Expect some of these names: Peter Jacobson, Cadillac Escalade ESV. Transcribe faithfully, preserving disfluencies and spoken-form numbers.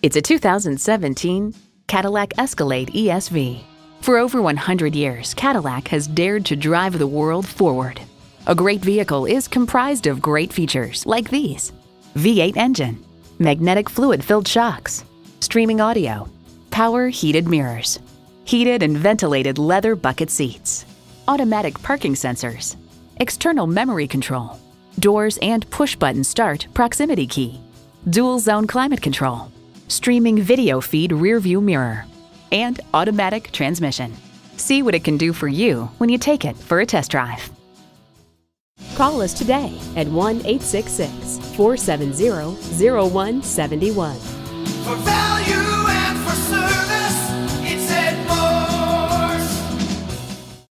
It's a two thousand seventeen Cadillac Escalade E S V. For over one hundred years, Cadillac has dared to drive the world forward. A great vehicle is comprised of great features like these: V eight engine, magnetic fluid-filled shocks, streaming audio, power heated mirrors, heated and ventilated leather bucket seats, automatic parking sensors, external memory control, doors and push-button start proximity key, dual zone climate control, streaming video feed rearview mirror, and automatic transmission. See what it can do for you when you take it for a test drive. Call us today at one eight six six, four seven zero, zero one seven one. For value.